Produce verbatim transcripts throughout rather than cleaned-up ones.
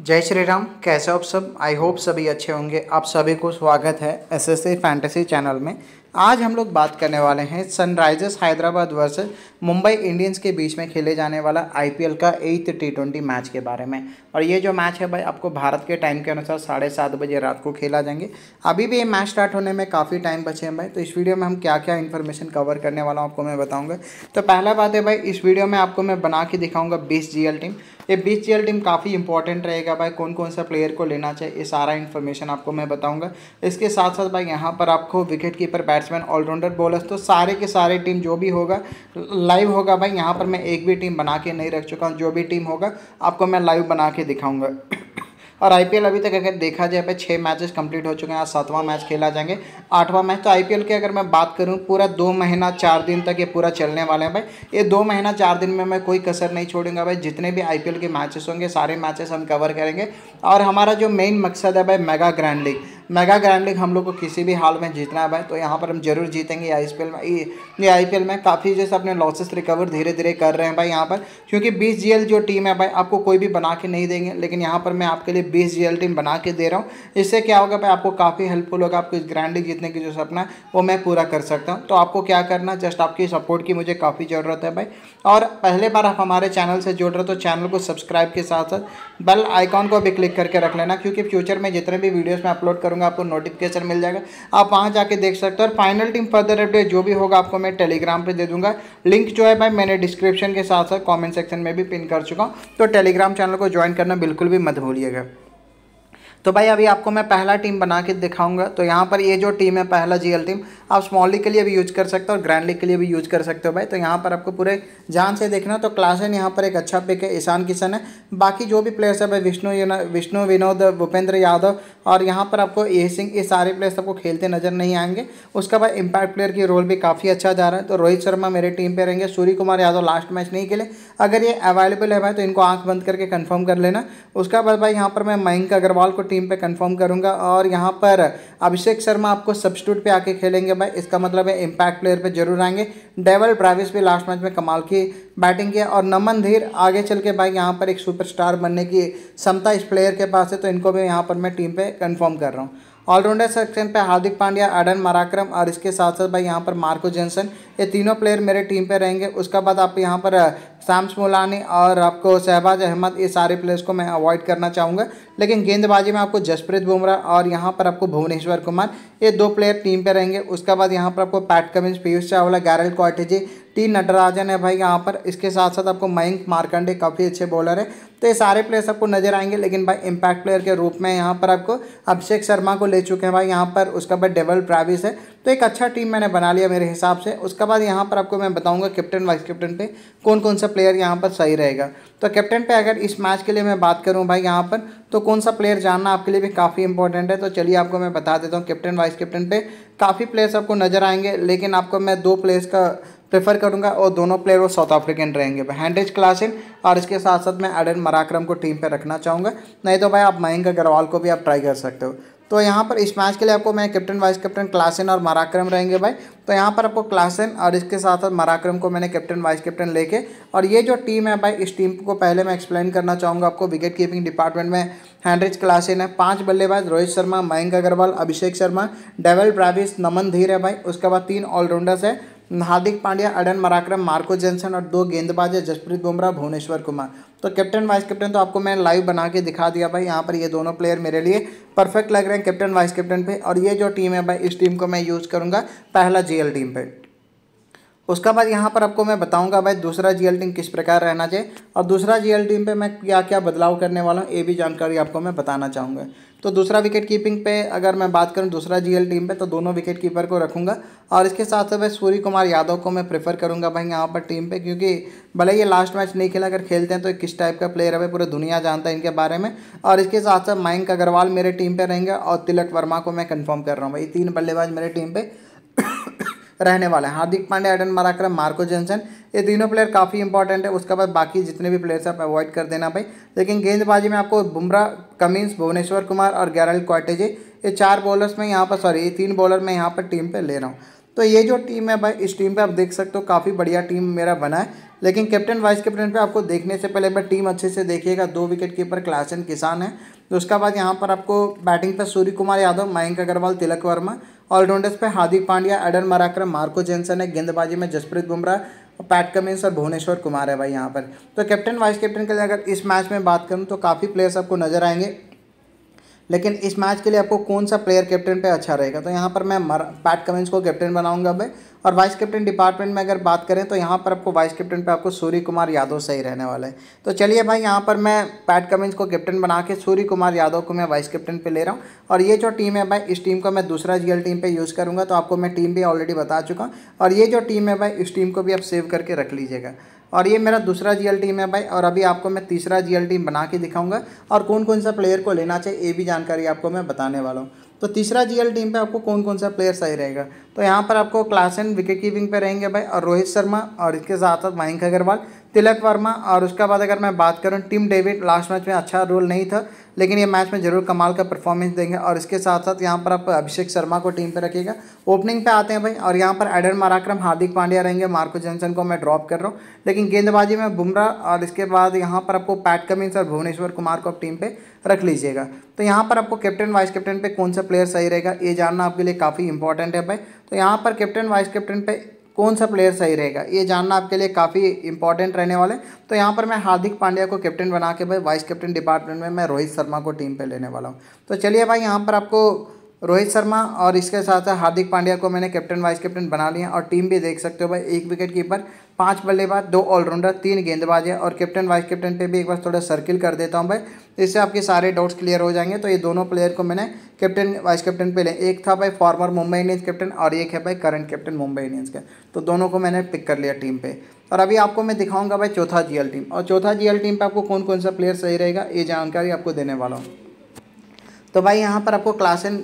जय श्री राम। कैसे हो आप सब? आई होप सभी अच्छे होंगे। आप सभी को स्वागत है एसएससी फैंटेसी चैनल में। आज हम लोग बात करने वाले हैं Sunrisers Hyderabad versus Mumbai Indians के बीच में खेले जाने वाला आईपीएल का एथ टी ट्वेंटी मैच के बारे में। और ये जो मैच है भाई आपको भारत के टाइम के अनुसार साढ़े सात बजे रात को खेला जाएंगे। अभी भी ये मैच स्टार्ट होने में काफ़ी टाइम बचे हैं भाई, तो इस वीडियो में हम क्या क्या इन्फॉर्मेशन कवर करने वाला हूँ आपको मैं बताऊँगा। तो पहला बात है भाई, इस वीडियो में आपको मैं बना के दिखाऊँगा बीस जी एल टीम। ये बीस जी एल टीम काफ़ी इंपॉर्टेंट रहेगा भाई, कौन कौन सा प्लेयर को लेना चाहिए ये सारा इन्फॉर्मेशन आपको मैं बताऊँगा। इसके साथ साथ भाई यहाँ पर आपको wicket keeper, batsman, allrounder, bowlers, तो सारे के सारे टीम जो भी होगा लाइव होगा भाई। यहाँ पर मैं एक भी टीम बना के नहीं रख चुका हूँ, जो भी टीम होगा आपको मैं लाइव बना के दिखाऊंगा। और आईपीएल अभी तक अगर देखा जाए भाई छः मैचेस कंप्लीट हो चुके हैं, आज सातवां मैच खेला जाएंगे, आठवां मैच। तो आईपीएल की अगर मैं बात करूं पूरा दो महीना चार दिन तक ये पूरा चलने वाले हैं भाई। ये दो महीना चार दिन में मैं कोई कसर नहीं छोड़ूंगा भाई, जितने भी आईपीएल के मैचेस होंगे सारे मैचेस हम कवर करेंगे। और हमारा जो मेन मकसद है भाई mega grand league, mega grand league हम लोग को किसी भी हाल में जीतना है भाई, तो यहाँ पर हम जरूर जीतेंगे। आईपीएल में ये आईपीएल में काफ़ी जैसे अपने लॉसेस रिकवर धीरे धीरे कर रहे हैं भाई यहाँ पर, क्योंकि बीस जी एल जो टीम है भाई आपको कोई भी बना के नहीं देंगे, लेकिन यहाँ पर मैं आपके लिए बीस जी एल टीम बना के दे रहा हूँ। इससे क्या होगा भाई, आपको काफ़ी हेल्पफुल होगा, आपको इस ग्रैंड लीग जीतने की जो सपना है वो मैं पूरा कर सकता हूँ। तो आपको क्या करना, जस्ट आपकी सपोर्ट की मुझे काफ़ी ज़रूरत है भाई। और पहले बार आप हमारे चैनल से जुड़ रहे हो तो चैनल को सब्सक्राइब के साथ साथ बेल आइकॉन को भी क्लिक करके रख लेना, क्योंकि फ्यूचर में जितने भी वीडियोज़ मैं अपलोड करूँगा आपको नोटिफिकेशन मिल जाएगा, आप वहाँ जाके देख सकते हो। और फाइनल टीम फर्दर अपडेट जो भी होगा आपको मैं टेलीग्राम पे दे दूँगा। लिंक जो है भाई मैंने डिस्क्रिप्शन के साथ साथ कमेंट सेक्शन में भी पिन कर चुका हूँ, तो टेलीग्राम चैनल को ज्वाइन करना बिल्कुल भी मत भूलिएगा। तो भाई अभी आपको मैं पहला टीम बना के दिखाऊंगा। तो यहाँ पर ये जो टीम है पहला जीएल टीम, आप स्मॉल लीग के लिए भी यूज़ कर सकते हो और ग्रैंड लीग के लिए भी यूज़ कर सकते हो भाई। तो यहाँ पर आपको पूरे ध्यान से देखना। तो क्लासन यहाँ पर एक अच्छा पिक है, ईशान किशन है, बाकी जो भी प्लेयर्स है भाई विष्णु विष्णु विनोद, भूपेंद्र यादव और यहाँ पर आपको ए सिंह, ये सारे प्लेयर्स आपको खेलते नजर नहीं आएंगे। उसका भाई इम्पैक्ट प्लेयर की रोल भी काफ़ी अच्छा जा रहा है। तो रोहित शर्मा मेरे टीम पर रहेंगे, सूर्य कुमार यादव लास्ट मैच नहीं खेले, अगर ये अवेलेबल है भाई तो इनको आँख बंद करके कन्फर्म कर लेना। उसका बाद भाई यहाँ पर मैं मयंक अग्रवाल को टीम पे कंफर्म करूंगा। और यहाँ पर अभिषेक शर्मा आपको सब्स्टिट्यूट पे आके खेलेंगे भाई, इसका मतलब है इम्पैक्ट प्लेयर पे जरूर आएंगे। डेवल ब्रेविस भी लास्ट मैच में कमाल की बैटिंग किया, और नमन धीर आगे चल के भाई यहाँ पर एक सुपरस्टार बनने की क्षमता इस प्लेयर के पास है, तो इनको भी यहाँ पर मैं टीम पे कंफर्म कर रहा हूँ। ऑलराउंडर सेक्शन पे हार्दिक पांड्या, एडन मार्करम और इसके साथ साथ भाई यहाँ पर मार्को जैनसन, ये तीनों प्लेयर मेरे टीम पे रहेंगे। उसका बाद आप यहाँ पर शाम्स मुलानी और आपको शहबाज अहमद, ये सारे प्लेयर्स को मैं अवॉइड करना चाहूँगा। लेकिन गेंदबाजी में आपको जसप्रीत बुमराह और यहाँ पर आपको भुवनेश्वर कुमार, ये दो प्लेयर टीम पे रहेंगे। उसका बाद यहाँ पर आपको Pat Cummins, Piyush Chawla, Gerald Coetzee, T Natarajan है भाई यहाँ पर। इसके साथ साथ आपको मयंक मार्कंडे काफ़ी अच्छे बॉलर है, तो ये सारे प्लेयर्स आपको नजर आएंगे। लेकिन भाई इम्पैक्ट प्लेयर के रूप में यहाँ पर आपको अभिषेक शर्मा को ले चुके हैं भाई यहाँ पर, उसका भाई डेवल ब्रेविस है, तो एक अच्छा टीम मैंने बना लिया मेरे हिसाब से। उसके बाद यहाँ पर आपको मैं बताऊंगा कैप्टन वाइस कैप्टन पे कौन कौन सा प्लेयर यहाँ पर सही रहेगा। तो कैप्टन पे अगर इस मैच के लिए मैं बात करूँ भाई यहाँ पर, तो कौन सा प्लेयर जानना आपके लिए भी काफ़ी इंपॉर्टेंट है। तो चलिए आपको मैं बता देता हूँ, कैप्टन वाइस कैप्टन पे काफ़ी प्लेयर्स आपको नजर आएंगे, लेकिन आपको मैं दो प्लेयर्स का प्रेफर करूंगा और दोनों प्लेयर वो साउथ अफ्रीकन रहेंगे भाई, हेनरिक क्लासेन और इसके साथ साथ मैं एडन मार्करम को टीम पे रखना चाहूँगा। नहीं तो भाई आप मयंक अग्रवाल को भी आप ट्राई कर सकते हो। तो यहाँ पर इस मैच के लिए आपको मैं कैप्टन वाइस कैप्टन क्लासेन और मार्करम रहेंगे भाई। तो यहाँ पर आपको क्लासेन और इसके साथ साथ मार्करम को मैंने कैप्टन वाइस कैप्टन लेके, और ये जो टीम है भाई इस टीम को पहले मैं एक्सप्लेन करना चाहूँगा आपको। विकेट कीपिंग डिपार्टमेंट में हेनरिक क्लासेन है, पांच बल्लेबाज रोहित शर्मा, मयंक अग्रवाल, अभिषेक शर्मा, डेवल ब्रेविस, नमन धीर है भाई। उसके बाद तीन ऑलराउंडर्स है Hardik Pandya, Aiden Markram, Marco Jansen और दो गेंदबाज है जसप्रीत बुमराह, भुवनेश्वर कुमार। तो कैप्टन वाइस कैप्टन तो आपको मैं लाइव बना के दिखा दिया भाई यहाँ पर, ये दोनों प्लेयर मेरे लिए परफेक्ट लग रहे हैं कैप्टन वाइस कैप्टन पे। और ये जो टीम है भाई इस टीम को मैं यूज़ करूँगा पहला जीएल टीम पे। उसका बाद यहाँ पर आपको मैं बताऊंगा भाई दूसरा जीएल टीम किस प्रकार रहना चाहिए, और दूसरा जीएल टीम पे मैं क्या क्या बदलाव करने वाला हूँ ये भी जानकारी आपको मैं बताना चाहूँगा। तो दूसरा विकेट कीपिंग पे अगर मैं बात करूँ दूसरा जीएल टीम पे, तो दोनों विकेट कीपर को रखूँगा, और इसके साथ साथ भाई सूर्य कुमार यादव को मैं प्रेफर करूँगा भाई यहाँ पर टीम पे, क्योंकि भले ये लास्ट मैच नहीं खेला, अगर खेलते हैं तो किस टाइप का प्लेयर है भाई पूरी दुनिया जानता है इनके बारे में। और इसके साथ साथ मयंक अग्रवाल मेरे टीम पर रहेंगे, और तिलक वर्मा को मैं कन्फर्म कर रहा हूँ भाई, तीन बल्लेबाज मेरे टीम पर रहने वाला है। Hardik Pandya, Aiden Markram, Marco Jansen, ये तीनों प्लेयर काफ़ी इंपॉर्टेंट है। उसके बाद बाकी जितने भी प्लेयर्स आप अवॉइड कर देना भाई। लेकिन गेंदबाजी में आपको बुमराह, कमिंस, भुवनेश्वर कुमार और गेरल्ड कोएट्जी, ये चार बॉलर्स में यहाँ पर सॉरी तीन बॉलर में यहाँ पर टीम पे ले रहा हूँ। तो ये जो टीम है भाई, इस टीम पे आप देख सकते हो काफ़ी बढ़िया टीम मेरा बना है। लेकिन कैप्टन वाइस कैप्टन पे आपको देखने से पहले भाई टीम अच्छे से देखिएगा। दो विकेट कीपर क्लासन किसान है, तो उसका बाद यहाँ पर आपको बैटिंग पे सूर्य कुमार यादव, मयंक अग्रवाल, तिलक वर्मा, ऑलराउंडर्स पे Hardik Pandya, Aiden Markram, Marco Jansen है, गेंदबाजी में जसप्रीत बुमराह, पैट कमिंस और भुवनेश्वर कुमार है भाई यहाँ पर। तो कैप्टन वाइस कैप्टन के लिए अगर इस मैच में बात करूँ तो काफ़ी प्लेयर्स आपको नजर आएंगे, लेकिन इस मैच के लिए आपको कौन सा प्लेयर कैप्टन पे अच्छा रहेगा, तो यहाँ पर मैं पैट कमिंस को कैप्टन बनाऊंगा भाई। और वाइस कैप्टन डिपार्टमेंट में अगर बात करें तो यहाँ पर आपको वाइस कैप्टन पे आपको सूर्य कुमार यादव सही रहने वाला है। तो चलिए भाई, यहाँ पर मैं पैट कमिंस को कैप्टन बना के सूर्य कुमार यादव को मैं वाइस कैप्टन पे ले रहा हूँ। और ये जो टीम है भाई, इस टीम को मैं दूसरा जी एल टीम पर यूज़ करूँगा, तो आपको मैं टीम भी ऑलरेडी बता चुका हूँ। और ये जो टीम है भाई, इस टीम को भी आप सेव करके रख लीजिएगा। और ये मेरा दूसरा जीएल टीम है भाई, और अभी आपको मैं तीसरा जीएल टीम बना के दिखाऊंगा और कौन कौन सा प्लेयर को लेना चाहिए ये भी जानकारी आपको मैं बताने वाला हूँ। तो तीसरा जीएल टीम पे आपको कौन कौन सा प्लेयर सही रहेगा, तो यहाँ पर आपको क्लासन विकेट कीपिंग पे रहेंगे भाई, और रोहित शर्मा, और इसके साथ साथ मयंक अग्रवाल, तिलक वर्मा। और उसके बाद अगर मैं बात करूँ, टिम डेविड लास्ट मैच में अच्छा रोल नहीं था, लेकिन ये मैच में जरूर कमाल का परफॉर्मेंस देंगे। और इसके साथ साथ यहाँ पर आप अभिषेक शर्मा को टीम पे रखिएगा। ओपनिंग पे आते हैं भाई, और यहाँ पर एडन मरक्रम, हार्दिक पांड्या रहेंगे, मार्को जॉनसन को मैं ड्रॉप कर रहा हूँ। लेकिन गेंदबाजी में बुमराह, और इसके बाद यहाँ पर आपको पैट कमिंस और भुवनेश्वर कुमार को आप टीम पे रख लीजिएगा। तो यहाँ पर आपको कैप्टन वाइस कैप्टन पे कौन सा प्लेयर सही रहेगा ये जानना आपके लिए काफ़ी इंपॉर्टेंट है भाई। तो यहाँ पर कैप्टन वाइस कैप्टन पे कौन सा प्लेयर सही रहेगा ये जानना आपके लिए काफ़ी इंपॉर्टेंट रहने वाले। तो यहाँ पर मैं हार्दिक पांड्या को कैप्टन बना के भाई वाइस कैप्टन डिपार्टमेंट में मैं रोहित शर्मा को टीम पे लेने वाला हूँ। तो चलिए भाई, यहाँ पर आपको रोहित शर्मा और इसके साथ साथ हार्दिक पांड्या को मैंने कैप्टन वाइस कैप्टन बना लिया। और टीम भी देख सकते हो भाई, एक विकेट कीपर, पांच बल्लेबाज, दो ऑलराउंडर, तीन गेंदबाज है। और कैप्टन वाइस कैप्टन पे भी एक बार थोड़ा सर्किल कर देता हूं भाई, इससे आपके सारे डाउट्स क्लियर हो जाएंगे। तो ये दोनों प्लेयर को मैंने कैप्टन वाइस कैप्टन पे लिया, एक था भाई फॉर्मर मुंबई इंडियंस कैप्टन और एक है भाई करंट कैप्टन मुंबई इंडियंस का। तो दोनों को मैंने पिक कर लिया टीम पे। और अभी आपको मैं दिखाऊँगा भाई चौथा जीएल टीम, और चौथा जीएल टीम पर आपको कौन कौन सा प्लेयर सही रहेगा ये जानकारी आपको देने वाला हूँ। तो भाई यहाँ पर आपको क्लासन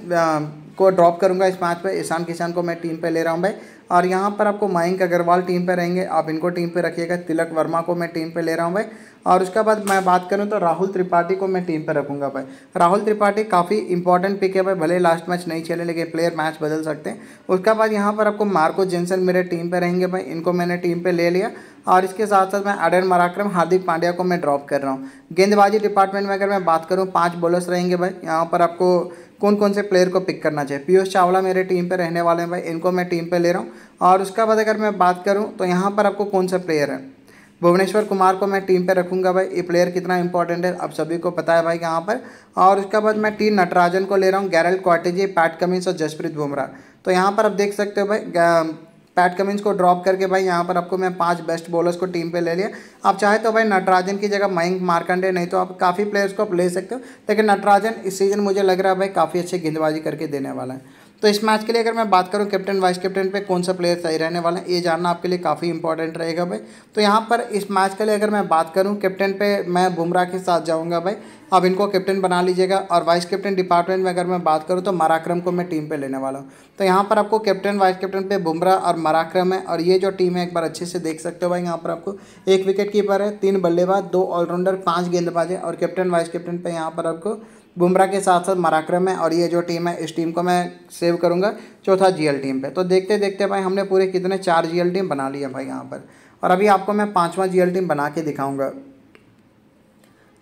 को ड्रॉप करूँगा इस मैच पे, ईशान किशन को मैं टीम पे ले रहा हूँ भाई। और यहाँ पर आपको मयंक अग्रवाल टीम पे रहेंगे, आप इनको टीम पे रखिएगा। तिलक वर्मा को मैं टीम पे ले रहा हूँ भाई। और उसके बाद मैं बात करूँ तो राहुल त्रिपाठी को मैं टीम पे रखूँगा भाई। राहुल त्रिपाठी काफ़ी इंपॉर्टेंट पिक है भाई, भले लास्ट मैच नहीं चले लेकिन प्लेयर मैच बदल सकते हैं। उसके बाद यहाँ पर आपको मार्को जेनसन मेरे टीम पे रहेंगे भाई, इनको मैंने टीम पे ले लिया। और इसके साथ साथ मैं एडन मरक्रम, हार्दिक पांड्या को मैं ड्रॉप कर रहा हूँ। गेंदबाजी डिपार्टमेंट में अगर मैं बात करूँ, पाँच बॉलर्स रहेंगे भाई। यहाँ पर आपको कौन कौन से प्लेयर को पिक करना चाहिए, पीयूष चावला मेरे टीम पे रहने वाले हैं भाई, इनको मैं टीम पे ले रहा हूँ। और उसका बाद अगर मैं बात करूँ तो यहाँ पर आपको कौन सा प्लेयर है, भुवनेश्वर कुमार को मैं टीम पे रखूँगा भाई। ये प्लेयर कितना इंपॉर्टेंट है आप सभी को पता है भाई यहाँ पर। और उसका बाद मैं टी नटराजन को ले रहा हूँ, गैरेल्ड कोएट्जी, पैट कमिंस और जसप्रीत बुमराह। तो यहाँ पर आप देख सकते हो भाई, पैट कमिंस को ड्रॉप करके भाई यहाँ पर आपको मैं पांच बेस्ट बॉलर्स को टीम पे ले लिया। आप चाहे तो भाई नटराजन की जगह मयंक मार्कंडे, नहीं तो आप काफ़ी प्लेयर्स को आप ले सकते हो, लेकिन नटराजन इस सीज़न मुझे लग रहा है भाई काफ़ी अच्छे गेंदबाजी करके देने वाला है। तो इस मैच के लिए अगर मैं बात करूं कैप्टन वाइस कैप्टन पे कौन सा प्लेयर सही रहने वाला है ये जानना आपके लिए काफ़ी इंपॉर्टेंट रहेगा भाई। तो यहाँ पर इस मैच के लिए अगर मैं बात करूं कैप्टन पे मैं बुमराह के साथ जाऊंगा भाई, आप इनको कैप्टन बना लीजिएगा। और वाइस कैप्टन डिपार्टमेंट में अगर मैं बात करूँ तो मरक्रम को मैं टीम पर लेने वाला हूँ। तो यहाँ पर आपको कैप्टन वाइस कैप्टन पर बुमराह और मरक्रम है। और ये जो टीम है एक बार अच्छे से देख सकते हो भाई, यहाँ पर आपको एक विकेट कीपर है, तीन बल्लेबाज, दो ऑलराउंडर, पाँच गेंदबाज है। और कैप्टन वाइस कैप्टन पर यहाँ पर आपको बुमराह के साथ साथ मरक्रम है। और ये जो टीम है इस टीम को मैं सेव करूंगा चौथा जीएल टीम पे। तो देखते देखते भाई हमने पूरे कितने चार जीएल टीम बना लिया भाई यहाँ पर। और अभी आपको मैं पांचवा जीएल टीम बना के दिखाऊंगा।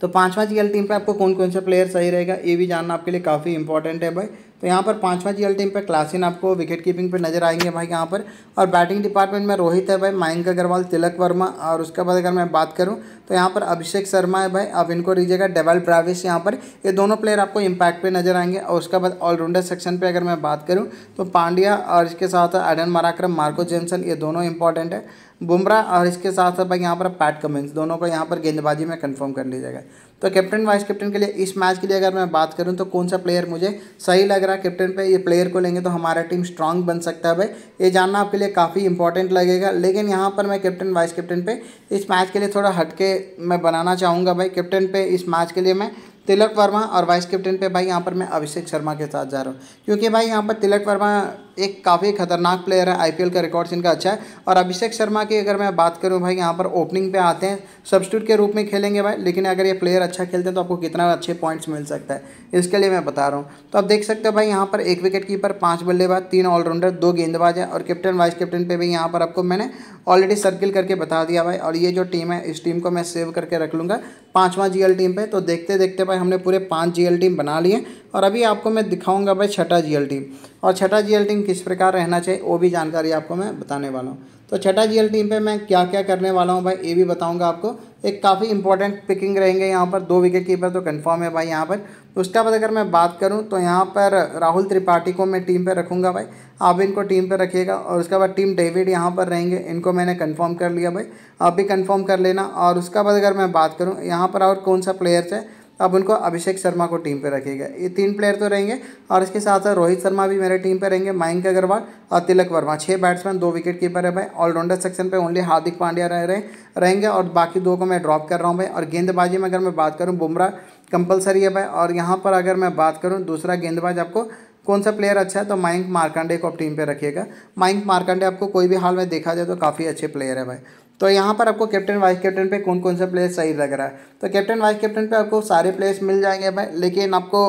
तो पांचवा जीएल टीम पे आपको कौन कौन सा प्लेयर सही रहेगा ये भी जानना आपके लिए काफ़ी इंपॉर्टेंट है भाई। तो यहाँ पर पांचवा जीएल टीम पे क्लासन आपको विकेट कीपिंग पे नजर आएंगे भाई यहाँ पर। और बैटिंग डिपार्टमेंट में रोहित है भाई, मयंक अग्रवाल, तिलक वर्मा। और उसके बाद अगर मैं बात करूँ तो यहाँ पर अभिषेक शर्मा है भाई, आप इनको लीजिएगा। डेवल ब्रेविस यहाँ पर, ये दोनों प्लेयर आपको इम्पैक्ट पे नजर आएंगे। और उसके बाद ऑलराउंडर सेक्शन पर अगर मैं बात करूँ तो पांड्या और इसके साथ एडन मरक्रम, मार्को जेनसन, ये दोनों इंपॉर्टेंट है। बुमराह और इसके साथ साथ भाई यहाँ पर पैट कमिंस, दोनों को यहाँ पर गेंदबाजी में कंफर्म कर लीजिएगा। तो कैप्टन वाइस कैप्टन के लिए इस मैच के लिए अगर मैं बात करूं तो कौन सा प्लेयर मुझे सही लग रहा है कैप्टन पे, ये प्लेयर को लेंगे तो हमारा टीम स्ट्रांग बन सकता है भाई, ये जानना आपके लिए काफ़ी इंपॉर्टेंट लगेगा। लेकिन यहाँ पर मैं कैप्टन वाइस कैप्टन पे इस मैच के लिए थोड़ा हटके मैं बनाना चाहूँगा भाई। कैप्टन पे इस मैच के लिए मैं तिलक वर्मा और वाइस कैप्टन पे भाई यहाँ पर मैं अभिषेक शर्मा के साथ जा रहा हूँ, क्योंकि भाई यहाँ पर तिलक वर्मा एक काफ़ी खतरनाक प्लेयर है, आईपीएल का रिकॉर्ड्स इनका अच्छा है। और अभिषेक शर्मा की अगर मैं बात करूँ भाई यहाँ पर ओपनिंग पे आते हैं, सब्स्टिट्यूट के रूप में खेलेंगे भाई, लेकिन अगर ये प्लेयर अच्छा खेलते हैं तो आपको कितना अच्छे पॉइंट्स मिल सकता है इसके लिए मैं बता रहा हूँ। तो आप देख सकते हो भाई यहाँ पर एक विकेट कीपर, पाँच बल्लेबाज, तीन ऑलराउंडर, दो गेंदबाज है और कैप्टन वाइस कैप्टन पर भी यहाँ पर आपको मैंने ऑलरेडी सर्किल करके बता दिया भाई। और ये जो टीम है इस टीम को मैं सेव करके रख लूँगा पाँचवा जी एल टीम पर। तो देखते देखते भाई हमने पूरे पाँच जी एल टीम बना लिए और अभी आपको मैं दिखाऊँगा भाई छठा जी एल टीम, और छठा जी एल टीम किस प्रकार रहना चाहिए वो भी जानकारी आपको मैं बताने वाला हूँ। तो छठा जी एल टीम पे मैं क्या क्या करने वाला हूँ भाई ये भी बताऊँगा आपको। एक काफ़ी इंपॉर्टेंट पिकिंग रहेंगे यहाँ पर, दो विकेट कीपर तो कंफर्म है भाई यहाँ पर। उसके बाद अगर मैं बात करूँ तो यहाँ पर राहुल त्रिपाठी को मैं टीम पे रखूँगा भाई, आप इनको टीम पे रखिएगा। और उसके बाद टीम डेविड यहाँ पर रहेंगे, इनको मैंने कंफर्म कर लिया भाई, आप भी कंफर्म कर लेना। और उसके बाद अगर मैं बात करूँ यहाँ पर और कौन सा प्लेयर्स है, अब उनको अभिषेक शर्मा को टीम पे रखेगा, ये तीन प्लेयर तो रहेंगे। और इसके साथ साथ रोहित शर्मा भी मेरे टीम पे रहेंगे, मयंक अग्रवाल और तिलक वर्मा, छः बैट्समैन दो विकेट कीपर है भाई। ऑलराउंडर सेक्शन पे ओनली हार्दिक पांड्या रह रहे रहेंगे और बाकी दो को मैं ड्रॉप कर रहा हूँ भाई। और गेंदबाजी में अगर मैं बात करूँ बुमराह कंपलसरी है भाई। और यहाँ पर अगर मैं बात करूँ दूसरा गेंदबाज आपको कौन सा प्लेयर अच्छा है, तो मयंक मार्कंडे को आप टीम पे रखिएगा। मयंक मार्कंडे आपको कोई भी हाल में देखा जाए तो काफ़ी अच्छे प्लेयर है भाई। तो यहाँ पर आपको कैप्टन वाइस कैप्टन पे कौन कौन सा प्लेयर सही लग रहा है, तो कैप्टन वाइस कैप्टन पे आपको सारे प्लेयर्स मिल जाएंगे भाई, लेकिन आपको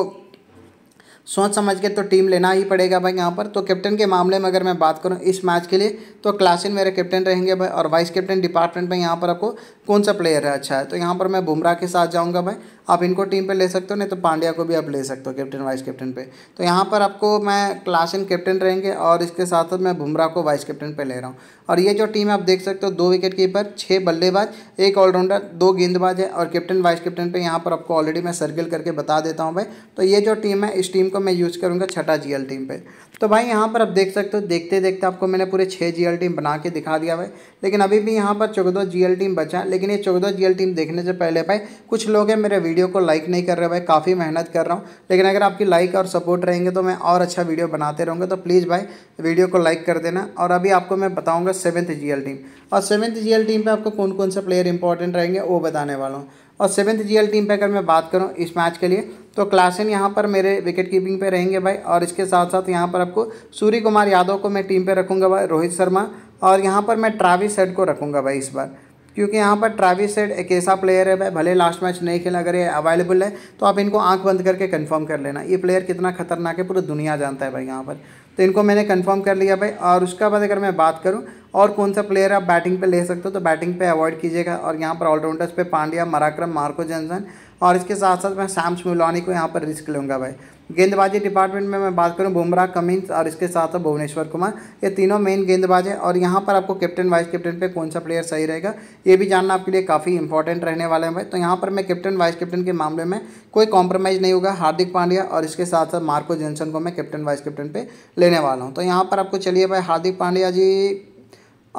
सोच समझ के तो टीम लेना ही पड़ेगा भाई यहाँ पर। तो कैप्टन के मामले में अगर मैं बात करूँ इस मैच के लिए तो क्लासेन मेरे कैप्टन रहेंगे भाई। और वाइस कैप्टन डिपार्टमेंट में यहाँ पर आपको कौन सा प्लेयर है अच्छा है, तो यहाँ पर मैं बुमराह के साथ जाऊँगा भाई, आप इनको टीम पे ले सकते हो, नहीं तो पांड्या को भी आप ले सकते हो कैप्टन वाइस कैप्टन पे। तो यहाँ पर आपको मैं क्लासेन कैप्टन रहेंगे और इसके साथ साथ मैं बुमराह को वाइस कैप्टन पे ले रहा हूँ। और ये जो टीम है आप देख सकते हो, दो विकेट कीपर, छः बल्लेबाज, एक ऑलराउंडर, दो गेंदबाज है। और कैप्टन वाइस कैप्टन पे यहाँ पर आपको ऑलरेडी मैं सर्किल करके बता देता हूँ भाई। तो ये जो टीम है इस टीम को मैं यूज़ करूँगा छठा जी एल टीम पे। तो भाई यहाँ पर आप देख सकते हो, देखते देखते आपको मैंने पूरे छः जी एल टीम बना के दिखा दिया भाई। लेकिन अभी भी यहाँ पर चौदह जी एल टीम बचा, लेकिन ये चौदह जी एल टीम देखने से पहले भाई कुछ लोग हैं मेरे वीडियो को लाइक नहीं कर रहे भाई, काफ़ी मेहनत कर रहा हूँ, लेकिन अगर आपकी लाइक और सपोर्ट रहेंगे तो मैं और अच्छा वीडियो बनाते रहूँगा। तो प्लीज़ भाई वीडियो को लाइक कर देना। और अभी आपको मैं बताऊँगा सेवन्थ जी एल टीम, और सेवन्थ जी एल टीम पर आपको कौन कौन से प्लेयर इंपॉर्टेंट रहेंगे वो बताने वाला हूँ। और सेवन्थ जी एल टीम पर अगर मैं बात करूँ इस मैच के लिए तो क्लासेन यहाँ पर मेरे विकेट कीपिंग पे रहेंगे भाई। और इसके साथ साथ यहाँ पर आपको सूर्य कुमार यादव को मैं टीम पे रखूँगा भाई, रोहित शर्मा, और यहाँ पर मैं ट्रैविस हेड को रखूँगा भाई इस बार, क्योंकि यहाँ पर ट्रैविस हेड एक ऐसा प्लेयर है भाई, भले लास्ट मैच नहीं खेला, अगर ये अवेलेबल है तो आप इनको आंख बंद करके कंफर्म कर लेना। ये प्लेयर कितना खतरनाक है पूरी दुनिया जानता है भाई यहाँ पर। तो इनको मैंने कंफर्म कर लिया भाई। और उसके बाद अगर मैं बात करूँ और कौन सा प्लेयर आप बैटिंग पे ले सकते हो, तो बैटिंग पे अवॉइड कीजिएगा। और यहाँ पर ऑलराउंडर्स पे पांड्या, मराक्रम, मार्को जॉनसन, और इसके साथ साथ मैं शाम्स मुलानी को यहाँ पर रिस्क लूँगा भाई। गेंदबाजी डिपार्टमेंट में मैं बात करूँ बुमराह, कमिंस और इसके साथ साथ भुवनेश्वर कुमार, ये तीनों मेन गेंदबाज है। और यहाँ पर आपको कैप्टन वाइस कैप्टन पे कौन सा प्लेयर सही रहेगा ये भी जानना आपके लिए काफ़ी इंपॉर्टेंट रहने वाला है भाई। तो यहाँ पर मैं कैप्टन वाइस कैप्टन के मामले में कोई कॉम्प्रोमाइज़ नहीं होगा, हार्दिक पांड्या और इसके साथ साथ मार्को जॉनसन को मैं कैप्टन वाइस कैप्टन पर लेने वाला हूँ। तो यहाँ पर आपको चलिए भाई हार्दिक पांड्या जी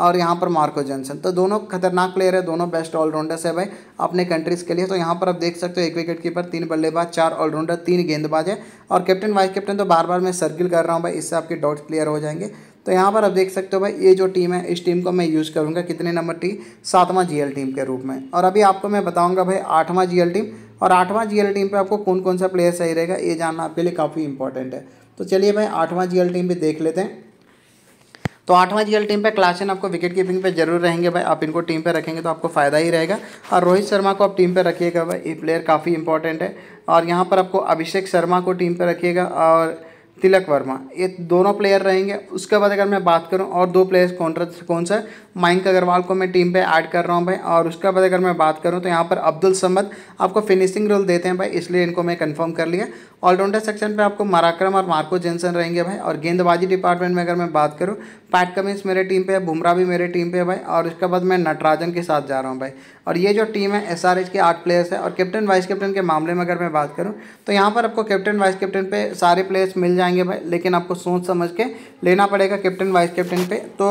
और यहाँ पर मार्को जॉनसन, तो दोनों खतरनाक प्लेयर है, दोनों बेस्ट ऑलराउंडर्स है भाई अपने कंट्रीज़ के लिए। तो यहाँ पर आप देख सकते हो एक विकेट कीपर, तीन बल्लेबाज, चार ऑलराउंडर, तीन गेंदबाज है। और कैप्टन वाइस कैप्टन तो बार बार मैं सर्किल कर रहा हूँ भाई, इससे आपके डाउट क्लियर हो जाएंगे। तो यहाँ पर आप देख सकते हो भाई ये जो टीम है इस टीम को मैं यूज़ करूँगा कितने नंबर टी, सातवां जी एल टीम के रूप में। और अभी आपको मैं बताऊँगा भाई आठवां जी एल टीम, और आठवां जी एल टीम पर आपको कौन कौन सा प्लेयर सही रहेगा ये जानना आपके लिए काफ़ी इंपॉर्टेंट है। तो चलिए भाई आठवां जी एल टीम भी देख लेते हैं। तो आठवां जीएल टीम पे क्लासेन आपको विकेट कीपिंग पे जरूर रहेंगे भाई, आप इनको टीम पे रखेंगे तो आपको फ़ायदा ही रहेगा। और रोहित शर्मा को आप टीम पे रखिएगा भाई, ये प्लेयर काफ़ी इंपॉर्टेंट है। और यहाँ पर आपको अभिषेक शर्मा को टीम पे रखिएगा और तिलक वर्मा, ये दोनों प्लेयर रहेंगे। उसके बाद अगर मैं बात करूं और दो प्लेयर्स कौन कौन सा, मयंक अग्रवाल को मैं टीम पे ऐड कर रहा हूं भाई। और उसके बाद अगर मैं बात करूं तो यहाँ पर अब्दुल समद आपको फिनिशिंग रोल देते हैं भाई, इसलिए इनको मैं कंफर्म कर लिया। ऑलराउंडर सेक्शन पे आपको मराक्रम और मार्को जॉनसन रहेंगे भाई। और गेंदबाजी डिपार्टमेंट में अगर मैं बात करूँ पैट कमिंस मेरे टीम पर है, बुमराह भी मेरे टीम पर है भाई। और उसके बाद मैं नटराजन के साथ जा रहा हूँ भाई। और ये जो टीम है एस आर एच के आठ प्लेयर्स है। और कैप्टन वाइस कैप्टन के मामले में अगर मैं बात करूँ तो यहाँ पर आपको कैप्टन वाइस कैप्टन पर सारे प्लेयर्स मिल जाएंगे भाई, लेकिन आपको सोच समझ के लेना पड़ेगा कैप्टन वाइस कैप्टन पे। तो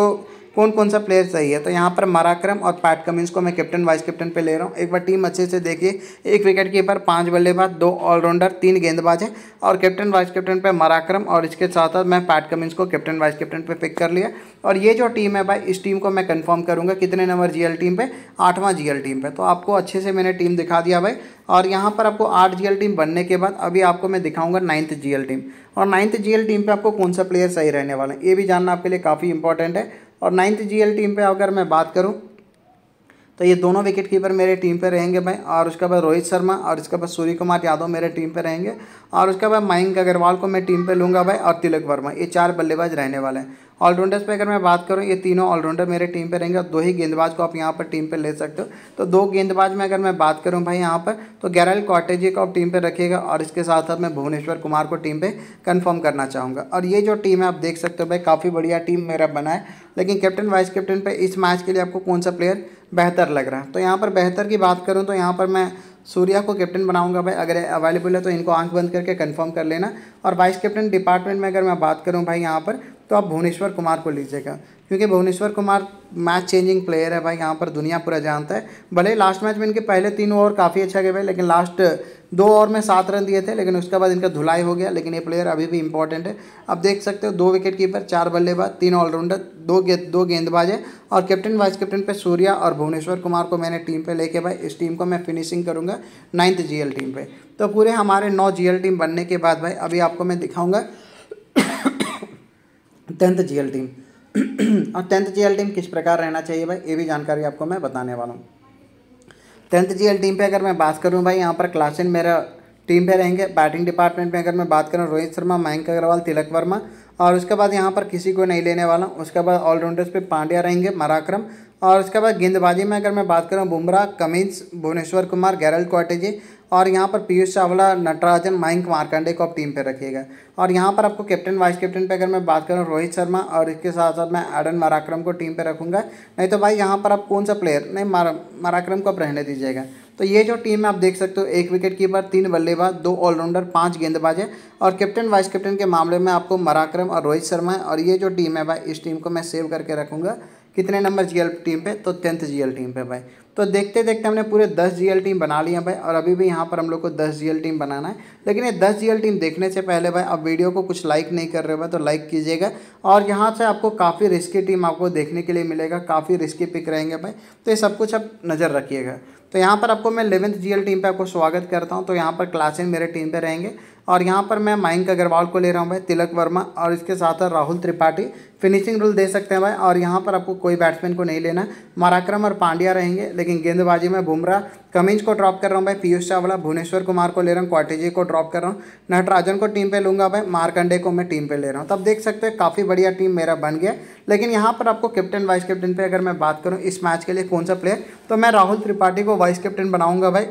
कौन कौन सा प्लेयर चाहिए। तो यहाँ पर मराक्रम और पैट कमिंस को मैं कैप्टन वाइस कैप्टन पे ले रहा हूँ। एक बार टीम अच्छे से देखिए, एक विकेट कीपर, पाँच बल्लेबाज, दो ऑलराउंडर, तीन गेंदबाज है और कैप्टन वाइस कैप्टन पे मराक्रम और इसके साथ साथ मैं पैट कमिंस को कैप्टन वाइस कैप्टन पे पिक कर लिया। और ये जो टीम है भाई, इस टीम को मैं कन्फर्म करूँगा कितने नंबर जी एल टीम पे, आठवां जी एल टीम पे। तो आपको अच्छे से मैंने टीम दिखा दिया भाई। और यहाँ पर आपको आठ जी एल टीम बनने के बाद अभी आपको मैं दिखाऊंगा नाइन्थ जी एल टीम, और नाइन्थ जी एल टीम पे आपको कौन सा प्लेयर सही रहने वाला है ये भी जानना आपके लिए काफ़ी इंपॉर्टेंट है। और नाइन्थ जी एल टीम पे अगर मैं बात करूं तो ये दोनों विकेट कीपर मेरे टीम पे रहेंगे भाई, और उसके बाद रोहित शर्मा और उसके बाद सूर्य कुमार यादव मेरे टीम पे रहेंगे, और उसके बाद मयंक अग्रवाल को मैं टीम पे लूँगा भाई और तिलक वर्मा, ये चार बल्लेबाज रहने वाले हैं। ऑलराउंडर्स पे अगर मैं बात करूं ये तीनों ऑलराउंडर मेरे टीम पे रहेंगे और दो ही गेंदबाज को आप यहाँ पर टीम पे ले सकते हो। तो दो गेंदबाज में अगर मैं बात करूं भाई यहाँ पर, तो गेरल्ड कोएट्ज़ी को आप टीम पे रखिएगा और इसके साथ साथ मैं भुवनेश्वर कुमार को टीम पे कंफर्म करना चाहूँगा। और ये जो टीम है आप देख सकते हो भाई, काफ़ी बढ़िया टीम मेरा बना है। लेकिन कैप्टन वाइस कैप्टन पर इस मैच के लिए आपको कौन सा प्लेयर बेहतर लग रहा है, तो यहाँ पर बेहतर की बात करूँ तो यहाँ पर मैं सूर्या को कैप्टन बनाऊंगा भाई, अगर अवेलेबल है तो इनको आंख बंद करके कंफर्म कर लेना। और वाइस कैप्टन डिपार्टमेंट में अगर मैं बात करूं भाई यहाँ पर, तो आप भुवनेश्वर कुमार को लीजिएगा, क्योंकि Bhuvneshwar Kumar match changing player है भाई, यहाँ पर दुनिया पूरा जानता है। भले लास्ट मैच में इनके पहले तीन ओवर काफ़ी अच्छा गए भाई, लेकिन लास्ट दो ओवर में सात रन दिए थे, लेकिन उसके बाद इनका धुलाई हो गया। लेकिन ये प्लेयर अभी भी इंपॉर्टेंट है, आप देख सकते हो दो विकेट कीपर, चार बल्लेबाज, तीन ऑलराउंडर, दो गे, दो गेंदबाज है। और कैप्टन वाइस कैप्टन पे सूर्या और भुवनेश्वर कुमार को मैंने टीम पे लेके भाई इस टीम को मैं फिनिशिंग करूँगा नाइन्थ जी एल टीम पे। तो पूरे हमारे नौ जी एल टीम बनने के बाद भाई अभी आपको मैं दिखाऊँगा टेंथ जी एल टीम, और टेंथ जी एल टीम किस प्रकार रहना चाहिए भाई ये भी जानकारी आपको मैं बताने वाला हूँ। टेंथ जी एल टीम पे अगर मैं बात करूं भाई यहाँ पर क्लासेन मेरा टीम पे रहेंगे। बैटिंग डिपार्टमेंट में अगर मैं बात करूं रोहित शर्मा, मयंक अग्रवाल, तिलक वर्मा, और उसके बाद यहाँ पर किसी को नहीं लेने वाला। उसके बाद ऑलराउंडर्स पे पांड्या रहेंगे, मराक्रम, और उसके बाद गेंदबाजी में अगर मैं बात करूँ Bumrah, Cummins, Bhuvneshwar Kumar, Gerald Coetzee, और यहाँ पर पीयूष चावला, नटराजन, मयंक मार्कंडे को आप टीम पे रखिएगा। और यहाँ पर आपको कैप्टन वाइस कैप्टन पे अगर मैं बात करूँ रोहित शर्मा और इसके साथ साथ मैं एडन मराक्रम को टीम पे रखूँगा। नहीं तो भाई यहाँ पर आप कौन सा प्लेयर नहीं मारा मराक्रम को आप रहने दीजिएगा। तो ये जो टीम है आप देख सकते हो, एक विकेट कीपर, तीन बल्लेबाज, दो ऑलराउंडर, पाँच गेंदबाज है। और कैप्टन वाइस कैप्टन के मामले में आपको मराक्रम और रोहित शर्मा है। और ये जो टीम है भाई इस टीम को मैं सेव करके रखूँगा कितने नंबर जीएल टीम पे, तो टेंथ जीएल टीम पे भाई। तो देखते देखते हमने पूरे दस जीएल टीम बना ली है भाई, और अभी भी यहाँ पर हम लोग को दस जीएल टीम बनाना है। लेकिन ये दस जीएल टीम देखने से पहले भाई आप वीडियो को कुछ लाइक नहीं कर रहे हो भाई तो लाइक कीजिएगा। और यहाँ से आपको काफ़ी रिस्की टीम आपको देखने के लिए मिलेगा, काफ़ी रिस्की पिक रहेंगे भाई, तो ये सब कुछ आप नज़र रखिएगा। तो यहाँ पर आपको मैं इलेवेंथ जीएल टीम पे आपको स्वागत करता हूँ। तो यहाँ पर क्लासेन मेरे टीम पे रहेंगे, और यहाँ पर मैं मयंक अग्रवाल को ले रहा हूँ भाई, तिलक वर्मा और इसके साथ राहुल त्रिपाठी फिनिशिंग रूल दे सकते हैं भाई। और यहाँ पर आपको कोई बैट्समैन को नहीं लेना, मराक्रम और पांड्या रहेंगे। लेकिन गेंदबाजी में बुमराह, कमिंस को ड्रॉप कर रहा हूँ भाई, पीयूष चावला, भुवनेश्वर कुमार को ले रहा हूँ, कोएट्ज़ी को ड्रॉप कर रहा हूँ, नटराजन को टीम पे लूँगा भाई, मार्कंडे को मैं टीम पे ले रहा हूँ। तब देख सकते हैं काफ़ी बढ़िया टीम मेरा बन गया। लेकिन यहाँ पर आपको कैप्टन वाइस कैप्टन पे अगर मैं बात करूँ इस मैच के लिए कौन सा प्लेयर, तो मैं राहुल त्रिपाठी को वाइस कैप्टन बनाऊँगा भाई।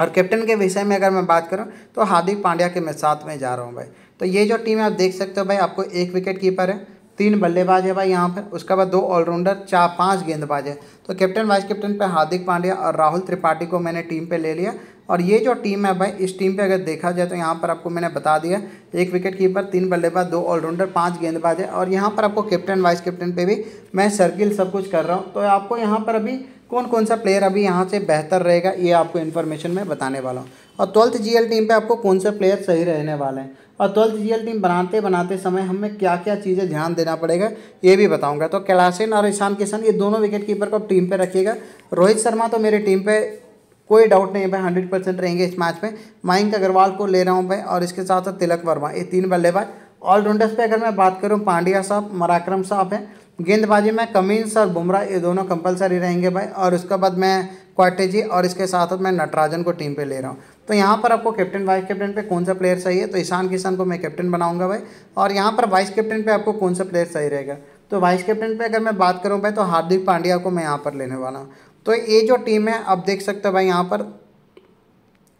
और कैप्टन के विषय में अगर मैं बात करूँ तो हार्दिक पांड्या के मैं साथ में जा रहा हूँ भाई। तो ये जो टीम है आप देख सकते हो भाई, आपको एक विकेट कीपर है, तीन बल्लेबाज है भाई यहाँ पर, उसके बाद दो ऑलराउंडर, चार पांच गेंदबाज है। तो कैप्टन वाइस कैप्टन पे हार्दिक पांड्या और राहुल त्रिपाठी को मैंने टीम पे ले लिया। और ये जो टीम है भाई इस टीम पे अगर देखा जाए तो यहाँ पर आपको मैंने बता दिया, एक विकेट कीपर, तीन बल्लेबाज, दो ऑलराउंडर, पांच गेंदबाज है। और यहाँ पर आपको कैप्टन वाइस कैप्टन पे भी मैं सर्किल सब कुछ कर रहा हूँ। तो आपको यहाँ पर अभी कौन कौन सा प्लेयर अभी यहाँ से बेहतर रहेगा ये आपको इन्फॉर्मेशन मैं बताने वाला हूँ। और ट्वेल्थ जीएल टीम पे आपको कौन से प्लेयर सही रहने वाले हैं, और ट्वेल्थ जीएल टीम बनाते बनाते समय हमें क्या क्या चीज़ें ध्यान देना पड़ेगा ये भी बताऊंगा। तो क्लासेन और ईशान किशन ये दोनों विकेट कीपर को आप टीम पे रखिएगा। रोहित शर्मा तो मेरी टीम पे कोई डाउट नहीं है भाई, हंड्रेड परसेंट रहेंगे इस मैच में। मयंक अग्रवाल को ले रहा हूँ भाई, और इसके साथ साथ तिलक वर्मा, ये तीन बल्लेबाज। ऑलराउंडर्स पर अगर मैं बात करूँ पांड्या साहब, मराक्रम साहब है। गेंदबाजी में कमिंस और बुमराह ये दोनों कंपलसरी रहेंगे भाई, और उसके बाद मैं कोएट्ज़ी और इसके साथ साथ मैं नटराजन को टीम पे ले रहा हूँ। तो यहाँ पर आपको कैप्टन वाइस कैप्टन पे कौन सा प्लेयर सही है, तो ईशान किशन को मैं कैप्टन बनाऊंगा भाई। और यहाँ पर वाइस कैप्टन पे आपको कौन सा प्लेयर सही रहेगा, तो वाइस कैप्टन पे अगर मैं बात करूँ भाई तो हार्दिक पांड्या को मैं यहाँ पर लेने वाला हूँ। तो ये जो टीम है आप देख सकते हो भाई, यहाँ पर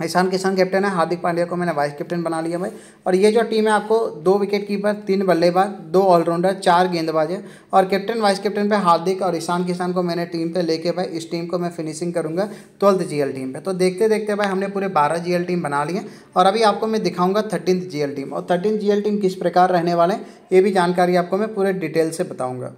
ईशान किशन कैप्टन है, हार्दिक पांड्या को मैंने वाइस कैप्टन बना लिया भाई। और ये जो टीम है आपको दो विकेट कीपर, तीन बल्लेबाज, दो ऑलराउंडर, चार गेंदबाज है। और कैप्टन वाइस कैप्टन पे हार्दिक और ईशान किशन को मैंने टीम पे लेके भाई इस टीम को मैं फिनिशिंग करूँगा ट्वेल्थ जीएल टीम पे। तो देखते देखते भाई हमने पूरे बारह जीएल टीम बना ली है, और अभी आपको मैं दिखाऊँगा थर्टीन जीएल टीम, और थर्टीन जीएल टीम किस प्रकार रहने वाले हैं ये भी जानकारी आपको मैं पूरे डिटेल से बताऊँगा।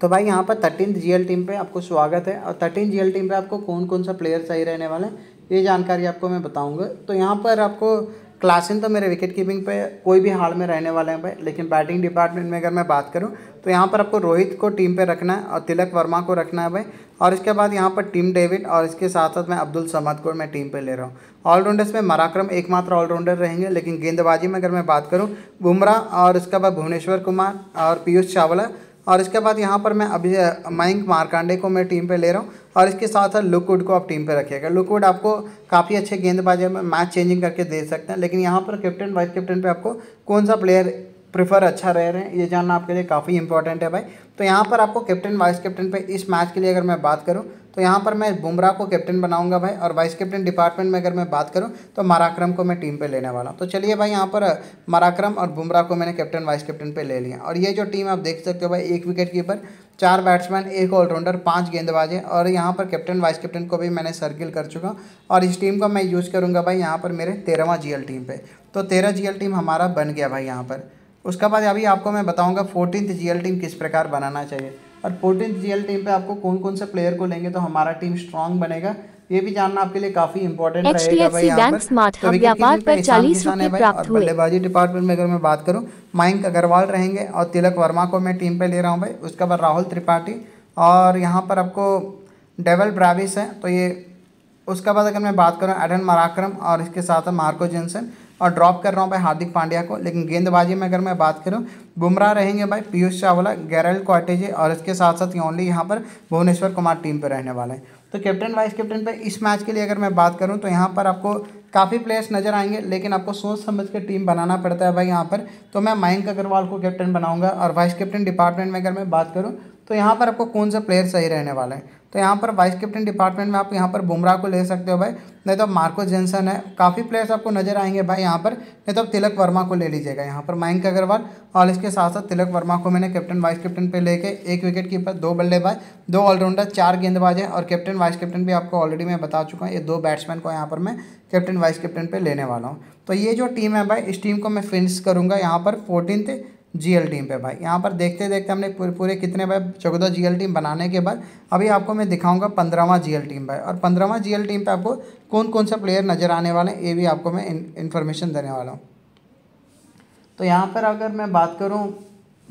तो भाई यहाँ पर थर्टीन जीएल टीम पे आपको स्वागत है। और थर्टीन जीएल टीम पे आपको कौन कौन सा प्लेयर सही रहने वाले हैं ये जानकारी आपको मैं बताऊंगा। तो यहाँ पर आपको क्लासेन तो मेरे विकेट कीपिंग पे कोई भी हाल में रहने वाले हैं भाई, लेकिन बैटिंग डिपार्टमेंट में अगर मैं बात करूं तो यहाँ पर आपको रोहित को टीम पे रखना है और तिलक वर्मा को रखना है भाई। और इसके बाद यहाँ पर टीम डेविड और इसके साथ साथ मैं अब्दुल समद को मैं टीम पे ले रहा हूँ। ऑलराउंडर्स में मराक्रम एकमात्र ऑलराउंडर रहेंगे, लेकिन गेंदबाजी में अगर मैं बात करूँ बुमराह और इसके बाद भुवनेश्वर कुमार और पीयूष चावला और इसके बाद यहाँ पर मैं अभी मयंक मार्कांडे को मैं टीम पे ले रहा हूँ। और इसके साथ साथ लुकवुड को आप टीम पे रखिएगा। लुकवुड आपको काफ़ी अच्छे गेंदबाजी में मैच चेंजिंग करके दे सकते हैं, लेकिन यहाँ पर कैप्टन वाइस कैप्टन पे आपको कौन सा प्लेयर प्रेफर अच्छा रह रहे हैं ये जानना आपके लिए काफ़ी इंपॉर्टेंट है भाई। तो यहाँ पर आपको कैप्टन वाइस कैप्टन पे इस मैच के लिए अगर मैं बात करूँ तो यहाँ पर मैं बुमराह को कैप्टन बनाऊंगा भाई। और वाइस कैप्टन डिपार्टमेंट में अगर मैं बात करूँ तो मराक्रम को मैं टीम पे लेने वाला हूँ। तो चलिए भाई, यहाँ पर मराक्रम और बुमराह को मैंने कैप्टन वाइस कैप्टन पे ले लिया। और ये जो टीम आप देख सकते हो भाई, एक विकेट कीपर, चार बैट्समैन, एक ऑलराउंडर, पाँच गेंदबाजे और यहाँ पर कैप्टन वाइस कैप्टन को भी मैंने सर्किल कर चुका हूँ। और इस टीम को मैं यूज़ करूँगा भाई यहाँ पर मेरे तेरहवां जीएल टीम पे। तो तेरह जीएल टीम हमारा बन गया भाई यहाँ पर। उसके बाद अभी आपको मैं बताऊँगा फोर्टीन्थ जीएल टीम किस प्रकार बनाना चाहिए और फोर्टीन्थ जीएल टीम पे आपको कौन कौन से प्लेयर को लेंगे तो हमारा टीम स्ट्रांग बनेगा, ये भी जानना आपके लिए काफी इंपॉर्टेंट रहेगा भाई। यहाँ पर तो व्यापार पर चालीस रुपए प्राप्त हुए। बल्लेबाजी डिपार्टमेंट में अगर मैं बात करूँ मयंक अग्रवाल रहेंगे और तिलक वर्मा को मैं टीम पे ले रहा हूँ भाई। उसके बाद राहुल त्रिपाठी और यहाँ पर आपको डेवल ब्रेविस है तो ये। उसके बाद अगर मैं बात करूँ एडन मराक्रम और इसके साथ मार्को जेनसन और ड्रॉप कर रहा हूँ भाई हार्दिक पांड्या को। लेकिन गेंदबाजी में अगर मैं बात करूँ बुमराह रहेंगे भाई, पीयूष चावला, गेरल्ड कोएट्जे और इसके साथ साथ ओनली यहाँ पर भुवनेश्वर कुमार टीम पे रहने वाले हैं। तो कैप्टन वाइस कैप्टन पे इस मैच के लिए अगर मैं बात करूँ तो यहाँ पर आपको काफ़ी प्लेयर्स नजर आएंगे, लेकिन आपको सोच समझ के टीम बनाना पड़ता है भाई यहाँ पर। तो मैं मयंक अग्रवाल को कैप्टन बनाऊँगा। और वाइस कैप्टन डिपार्टमेंट में अगर मैं बात करूँ तो यहाँ पर आपको कौन सा प्लेयर सही रहने वाला है तो यहाँ पर वाइस कैप्टन डिपार्टमेंट में आप यहाँ पर बुमराह को ले सकते हो भाई, नहीं तो मार्को जेनसन है। काफ़ी प्लेयर्स आपको नजर आएंगे भाई यहाँ पर, नहीं तो आप तिलक वर्मा को ले लीजिएगा यहाँ पर। मयंक अग्रवाल और इसके साथ साथ तिलक वर्मा को मैंने कैप्टन वाइस कैप्टन पे लेके एक विकेट कीपर, दो बल्लेबाज, दो ऑलराउंडर, चार गेंदबाज है और कैप्टन वाइस कैप्टन भी आपको ऑलरेडी मैं बता चुका हूँ। ये दो बैट्समैन को यहाँ पर मैं कैप्टन वाइस कैप्टन पर लेने वाला हूँ। तो ये जो टीम है भाई इस टीम को मैं फिनिश करूँगा यहाँ पर फोर्टीन्थ जीएल टीम पे भाई। यहाँ पर देखते देखते हमने पूरे पूरे कितने भाई चौदह जीएल टीम बनाने के बाद अभी आपको मैं दिखाऊंगा पंद्रहवां जीएल टीम भाई। और पंद्रहवां जीएल टीम पे आपको कौन कौन सा प्लेयर नज़र आने वाले हैं ये भी आपको मैं इन्फॉर्मेशन देने वाला हूँ। तो यहाँ पर अगर मैं बात करूँ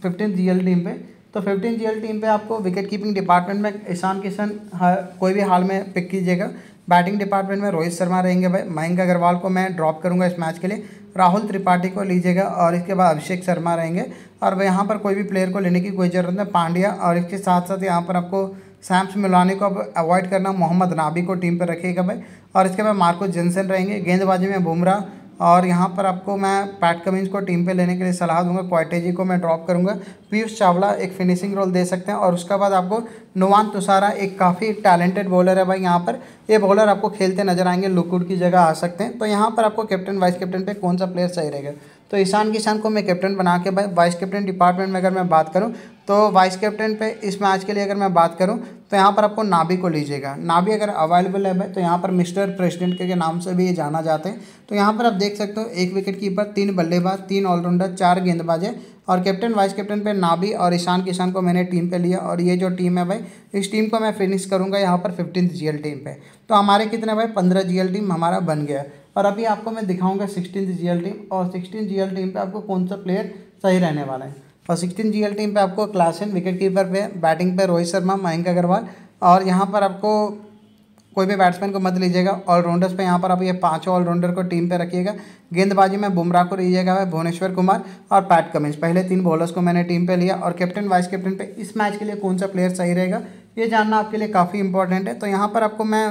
फिफ्टीन जीएल टीम पे तो फिफ्टीन जीएल टीम पे आपको विकेट कीपिंग डिपार्टमेंट में ईशान किशन कोई भी हाल में पिक कीजिएगा। बैटिंग डिपार्टमेंट में रोहित शर्मा रहेंगे भाई। मयंक अग्रवाल को मैं ड्रॉप करूंगा इस मैच के लिए, राहुल त्रिपाठी को लीजिएगा और इसके बाद अभिषेक शर्मा रहेंगे। और वह यहाँ पर कोई भी प्लेयर को लेने की कोई ज़रूरत नहीं, पांड्या और इसके साथ साथ यहाँ पर आपको शम्स मुलानी को आप अवॉइड करना, मोहम्मद नाबी को टीम पर रखिएगा भाई। और इसके बाद मार्को जेनसन रहेंगे। गेंदबाजी में बुमराह और यहाँ पर आपको मैं पैट कमिंस को टीम पे लेने के लिए सलाह दूंगा। कोएट्जे को मैं ड्रॉप करूँगा। पीयूष चावला एक फिनिशिंग रोल दे सकते हैं। और उसके बाद आपको नुवान तुषारा एक काफ़ी टैलेंटेड बॉलर है भाई यहाँ पर, ये बॉलर आपको खेलते नजर आएंगे, लुकवुड की जगह आ सकते हैं। तो यहाँ पर आपको कैप्टन वाइस कैप्टन पे कौन सा प्लेयर सही रहेगा तो ईशान किशन को मैं कैप्टन बना के भाई। वाइस कैप्टन डिपार्टमेंट में अगर मैं बात करूँ तो वाइस कैप्टन पे इस मैच के लिए अगर मैं बात करूँ तो यहाँ पर आपको नाबी को लीजिएगा। नाबी अगर अवेलेबल है भाई तो यहाँ पर मिस्टर प्रेसिडेंट के नाम से भी ये जाना जाते हैं। तो यहाँ पर आप देख सकते हो एक विकेट कीपर, तीन बल्लेबाज, तीन ऑलराउंडर, चार गेंदबाज है। और कैप्टन वाइस कैप्टन पे नाबी और ईशान किशन को मैंने टीम पे लिया। और ये जो टीम है भाई इस टीम को मैं फिनिश करूँगा यहाँ पर फिफ्टीन जीएल टीम पे। तो हमारे कितने भाई पंद्रह जीएल टीम हमारा बन गया। और अभी आपको मैं दिखाऊंगा सिक्सटीन जीएल टीम और सिक्सटीन जीएल टीम पे आपको कौन सा प्लेयर सही रहने वाला है। और सिक्सटीन जीएल टीम पे आपको क्लासेन विकेट कीपर पे, बैटिंग पे रोहित शर्मा, मयंक अग्रवाल और यहाँ पर आपको कोई भी बैट्समैन को मत लीजिएगा। ऑलराउंडर्स पे यहाँ पर आप ये पांचों ऑलराउंडर को टीम पे रखिएगा। गेंदबाजी में बुमराह को लीजिएगा भाई, भुवनेश्वर कुमार और पैट कमिंस, पहले तीन बॉलर्स को मैंने टीम पे लिया। और कैप्टन वाइस कैप्टन पे इस मैच के लिए कौन सा प्लेयर सही रहेगा ये जानना आपके लिए काफ़ी इंपॉर्टेंट है। तो यहाँ पर आपको मैं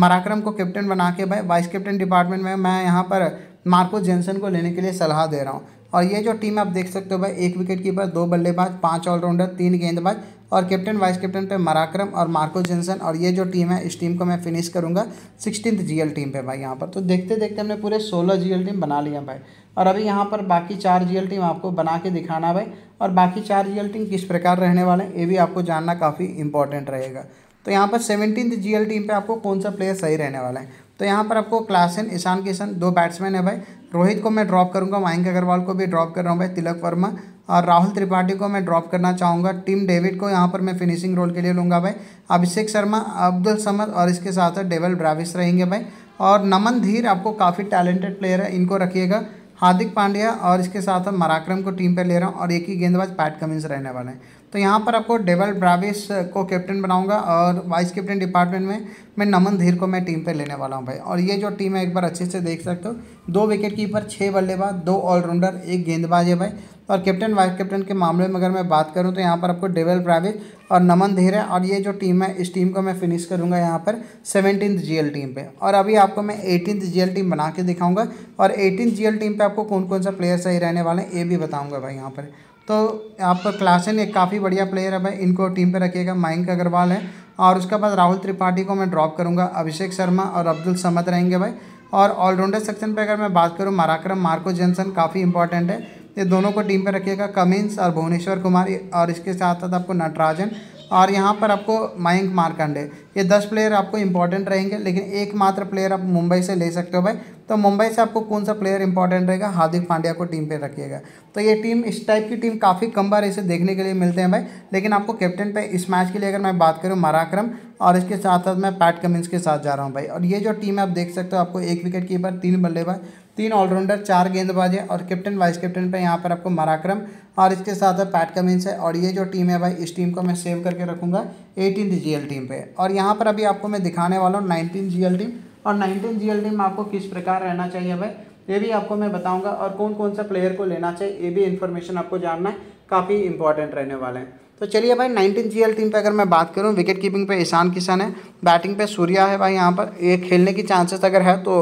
मराक्रम को कैप्टन बना के भाई वाइस कैप्टन डिपार्टमेंट में मैं यहाँ पर मार्को जेनसन को लेने के लिए सलाह दे रहा हूँ। और ये जो टीम आप देख सकते हो भाई एक विकेट कीपर, दो बल्लेबाज, पांच ऑलराउंडर, तीन गेंदबाज और कैप्टन वाइस कैप्टन पे मराक्रम और मार्को जेनसन। और ये जो टीम है इस टीम को मैं फिनिश करूँगा सिक्सटीन्थ जीएल टीम पे भाई यहाँ पर। तो देखते देखते हमने पूरे सोलह जीएल टीम बना लिया भाई। और अभी यहाँ पर बाकी चार जीएल टीम आपको बना के दिखाना भाई। और बाकी चार जीएल टीम किस प्रकार रहने वाले हैं ये भी आपको जानना काफ़ी इंपॉर्टेंट रहेगा। तो यहाँ पर सेवनटीन्थ जीएल टीम पे आपको कौन सा प्लेयर सही रहने वाला है तो यहाँ पर आपको क्लासेन, ईशान किशन, दो बैट्समैन है भाई। रोहित को मैं ड्रॉप करूँगा, मयंक अग्रवाल को भी ड्रॉप कर रहा हूँ भाई, तिलक वर्मा और राहुल त्रिपाठी को मैं ड्रॉप करना चाहूँगा। टीम डेविड को यहाँ पर मैं फिनिशिंग रोल के लिए लूँगा भाई। अभिषेक शर्मा, अब्दुल समद और इसके साथ साथ डेवल ब्रेविस रहेंगे भाई। और नमन धीर आपको काफ़ी टैलेंटेड प्लेयर है, इनको रखिएगा। हार्दिक पांड्या और इसके साथ हम मराक्रम को टीम पर ले रहा हूँ और एक ही गेंदबाज पैट कमिंस रहने वाले हैं। तो यहाँ पर आपको डेवल ब्रेविस को कैप्टन बनाऊंगा और वाइस कैप्टन डिपार्टमेंट में मैं नमन धीर को मैं टीम पर लेने वाला हूँ भाई। और ये जो टीम है एक बार अच्छे से देख सकते हो, दो विकेट कीपर, छः बल्लेबाज, दो ऑलराउंडर, एक गेंदबाज है भाई। और कैप्टन वाइस कैप्टन के मामले में अगर मैं बात करूँ तो यहाँ पर आपको डेवल ब्रेविस और नमन धीर है। और ये जो टीम है इस टीम को मैं फिनिश करूँगा यहाँ पर सेवनटीन जी एल टीम पे। और अभी आपको मैं एटीन जी एल टीम बना के दिखाऊँगा और एटीन जी एल टीम पे आपको कौन कौन सा प्लेयर सही रहने वाले हैं ये भी बताऊँगा भाई। यहाँ पर तो आप क्लासन एक काफ़ी बढ़िया प्लेयर है भाई, इनको टीम पे रखिएगा। मयंक अग्रवाल है और उसके बाद राहुल त्रिपाठी को मैं ड्रॉप करूँगा। अभिषेक शर्मा और अब्दुल समद रहेंगे भाई। और ऑलराउंडर सेक्शन पे अगर मैं बात करूँ, मराक्रम, मार्को जॉनसन काफ़ी इंपॉर्टेंट है, ये दोनों को टीम पे रखिएगा। कमिंस और भुवनेश्वर कुमार और इसके साथ साथ आपको नटराजन और यहाँ पर आपको मयंक मार्कंडे, ये दस प्लेयर आपको इंपॉर्टेंट रहेंगे। लेकिन एक मात्र प्लेयर आप मुंबई से ले सकते हो भाई। तो मुंबई से आपको कौन सा प्लेयर इंपॉर्टेंट रहेगा, हार्दिक पांड्या को टीम पे रखिएगा। तो ये टीम, इस टाइप की टीम काफ़ी कम बार इसे देखने के लिए मिलते हैं भाई। लेकिन आपको कैप्टन पे इस मैच के लिए अगर मैं बात करूँ, मराक्रम और इसके साथ साथ मैं पैट कमिंस के साथ जा रहा हूँ भाई। और ये जो टीम है आप देख सकते हो, आपको एक विकेट कीपर, तीन बल्लेबाज, तीन ऑलराउंडर, चार गेंदबाज है। और कैप्टन वाइस कैप्टन पे यहाँ पर आपको मराक्रम और इसके साथ पैट कमिंस है। और ये जो टीम है भाई इस टीम को मैं सेव करके रखूँगा एटीन जीएल टीम पे। और यहाँ पर अभी आपको मैं दिखाने वाला हूँ नाइनटीन जीएल टीम। और नाइनटीन जीएल टीम आपको किस प्रकार रहना चाहिए भाई ये भी आपको मैं बताऊँगा। और कौन कौन सा प्लेयर को लेना चाहिए ये भी इन्फॉर्मेशन आपको जानना है, काफ़ी इंपॉर्टेंट रहने वाले हैं। तो चलिए भाई नाइनटीन जीएल टीम पे अगर मैं बात करूं, विकेट कीपिंग पे ईशान किशन है, बैटिंग पे सूर्या है भाई। यहाँ पर ये खेलने की चांसेस अगर है तो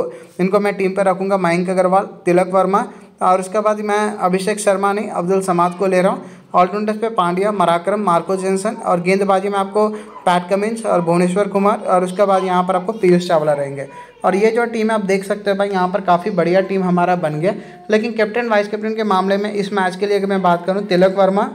इनको मैं टीम पे रखूंगा। मयंक अग्रवाल, तिलक वर्मा और उसके बाद मैं अभिषेक शर्मा नहीं अब्दुल समाद को ले रहा हूँ। ऑलराउंडर्स पे पांड्या, मराक्रम, मार्को जॉनसन और गेंदबाजी में आपको पैट कमिंस और भुवनेश्वर कुमार और उसके बाद यहाँ पर आपको पीयूष चावला रहेंगे। और ये जो टीम है आप देख सकते हैं भाई, यहाँ पर काफ़ी बढ़िया टीम हमारा बन गया। लेकिन कैप्टन वाइस कैप्टन के मामले में इस मैच के लिए अगर मैं बात करूँ, तिलक वर्मा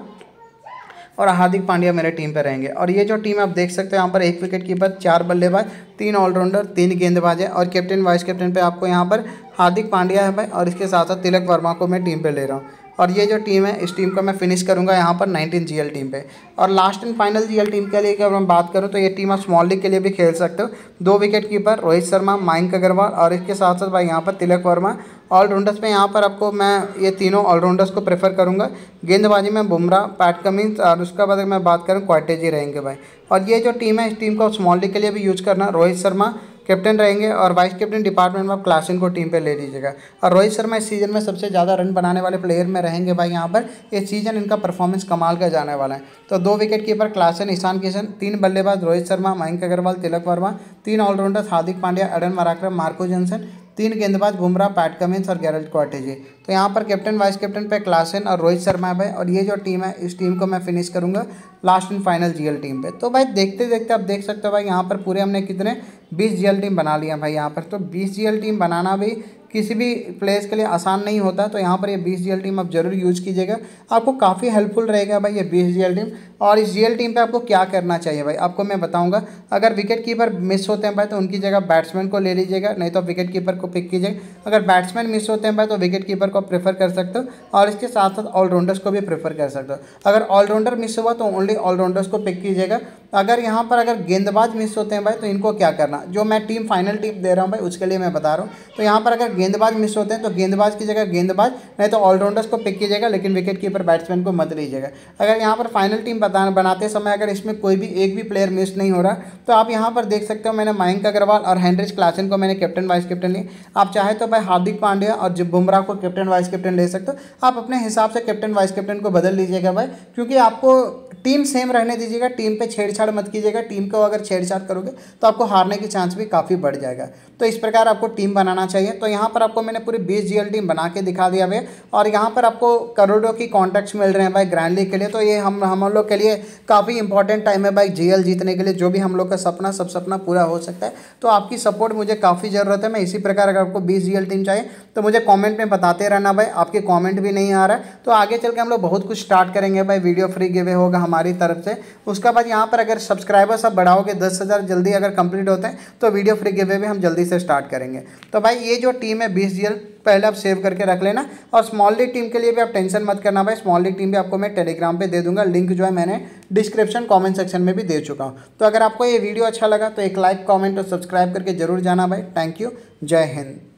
और हार्दिक पांड्या मेरे टीम पर रहेंगे। और ये जो टीम आप देख सकते हो, यहाँ पर एक विकेट कीपर, चार बल्लेबाज, तीन ऑलराउंडर, तीन गेंदबाज है। और कैप्टन वाइस कैप्टन पे आपको यहाँ पर हार्दिक पांड्या है भाई। और इसके साथ साथ तिलक वर्मा को मैं टीम पे ले रहा हूँ। और ये जो टीम है इस टीम को मैं फिनिश करूँगा यहाँ पर नाइनटीन जीएल टीम पे। और last and final GL team के लिए अगर मैं बात करूँ तो ये टीम आप स्मॉल लीग के लिए भी खेल सकते हो। दो विकेट कीपर, रोहित शर्मा, मयंक अग्रवाल और इसके साथ साथ भाई यहाँ पर तिलक वर्मा। ऑलराउंडर्स पे यहाँ पर आपको मैं ये तीनों ऑलराउंडर्स को प्रेफर करूँगा। गेंदबाजी में बुमराह, पैट कमिंस और उसका बाद अगर मैं बात करूँ क्वाटेजी रहेंगे भाई। और ये जो टीम है इस टीम को स्मॉल लीग के लिए भी यूज करना, रोहित शर्मा कैप्टन रहेंगे और वाइस कैप्टन डिपार्टमेंट में आप क्लासन को टीम पे ले लीजिएगा। और रोहित शर्मा इस सीज़न में सबसे ज़्यादा रन बनाने वाले प्लेयर में रहेंगे भाई। यहाँ पर इस सीज़न इनका परफॉर्मेंस कमाल का जाने वाला है। तो दो wicket keeper Klaasen, Ishan Kishan, तीन बल्लेबाज रोहित शर्मा, मयंक अग्रवाल, तिलक वर्मा, तीन allrounders Hardik Pandya, Aiden Markram, Marco Jansen, तीन गेंदबाज बुमराह, पैट कमिंस और गेरल्ड कोएट्जी। तो यहाँ पर कैप्टन वाइस कैप्टन पे क्लासन और रोहित शर्मा है भाई। और ये जो टीम है इस टीम को मैं फिनिश करूँगा last and final GL team पे। तो भाई देखते देखते आप देख सकते हो भाई, यहाँ पर पूरे हमने कितने बीस जीएल टीम बना लिया भाई। यहाँ पर तो बीस जीएल टीम बनाना भी किसी भी प्लेयर्स के लिए आसान नहीं होता। तो यहाँ पर ये बीस जीएल टीम आप जरूर यूज़ कीजिएगा, आपको काफ़ी हेल्पफुल रहेगा भाई ये बीस जीएल टीम। और इस जीएल टीम पे आपको क्या करना चाहिए भाई आपको मैं बताऊंगा। अगर विकेट कीपर मिस होते हैं भाई तो उनकी जगह बैट्समैन को ले लीजिएगा, नहीं तो आप विकेट कीपर को पिक कीजिएगा। अगर बैट्समैन मिस होते हैं भाई तो विकेट कीपर को प्रेफर कर सकते हो और इसके साथ साथ ऑलराउंडर्स को भी प्रेफर कर सकते हो। अगर ऑलराउंडर मिस हुआ तो ओनली ऑलराउंडर्स को पिक कीजिएगा। अगर यहाँ पर अगर गेंदबाज मिस होते हैं भाई तो इनको क्या करना, जो मैं टीम फाइनल टीम दे रहा हूँ भाई उसके लिए मैं बता रहा हूँ। तो यहाँ पर अगर गेंदबाज मिस होते हैं तो गेंदबाज की जगह गेंदबाज, नहीं तो ऑलराउंडर्स को पिक कीजिएगा, लेकिन विकेट कीपर बैट्समैन को मत लीजिएगा। अगर यहाँ पर फाइनल टीम बनाते समय अगर इसमें कोई भी एक भी प्लेयर मिस नहीं हो रहा तो आप यहाँ पर देख सकते हो, मैंने मयंक अग्रवाल और हेनरिक क्लासन को मैंने कैप्टन वाइस कैप्टन लिया। आप चाहे तो भाई हार्दिक पांड्या और बुमराह को कैप्टन वाइस कैप्टन ले सकते हो। आप अपने हिसाब से कैप्टन वाइस कैप्टन को बदल लीजिएगा भाई, क्योंकि आपको टीम सेम रहने दीजिएगा, टीम पे छेड़छाड़ मत कीजिएगा। टीम को अगर छेड़छाड़ करोगे तो आपको हारने की चांस भी काफ़ी बढ़ जाएगा। तो इस प्रकार आपको टीम बनाना चाहिए। तो यहाँ पर आपको मैंने पूरी बीस जीएल टीम बना के दिखा दिया भैया। और यहाँ पर आपको करोड़ों की कॉन्ट्रैक्ट्स मिल रहे हैं भाई ग्रैंड लीग के लिए। तो ये हम हम लोग के लिए काफ़ी इंपॉर्टेंट टाइम है भाई जीएल जीतने के लिए, जो भी हम लोग का सपना सब सपना पूरा हो सकता है। तो आपकी सपोर्ट मुझे काफ़ी ज़रूरत है। मैं इसी प्रकार अगर आपको बीस जीएल टीम चाहिए तो मुझे कॉमेंट में बताते रहना भाई। आपके कॉमेंट भी नहीं आ रहा है तो आगे चल के हम लोग बहुत कुछ स्टार्ट करेंगे भाई। वीडियो फ्री गिवे होगा हमारी तरफ से। उसके बाद यहाँ पर अगर सब्सक्राइबर सब बढ़ाओगे दस हज़ार जल्दी अगर कंप्लीट होते हैं तो वीडियो फ्री गिवे भी हम जल्दी से स्टार्ट करेंगे। तो भाई ये जो टीम है बीस जीएल पहले आप सेव करके रख लेना। और स्मॉल लीग टीम के लिए भी आप टेंशन मत करना भाई, स्मॉल लीग टीम भी आपको मैं टेलीग्राम पे दे दूंगा, लिंक जो है मैंने डिस्क्रिप्शन कमेंट सेक्शन में भी दे चुका हूँ। तो अगर आपको ये वीडियो अच्छा लगा तो एक लाइक, कॉमेंट और सब्सक्राइब करके जरूर जाना भाई। थैंक यू, जय हिंद।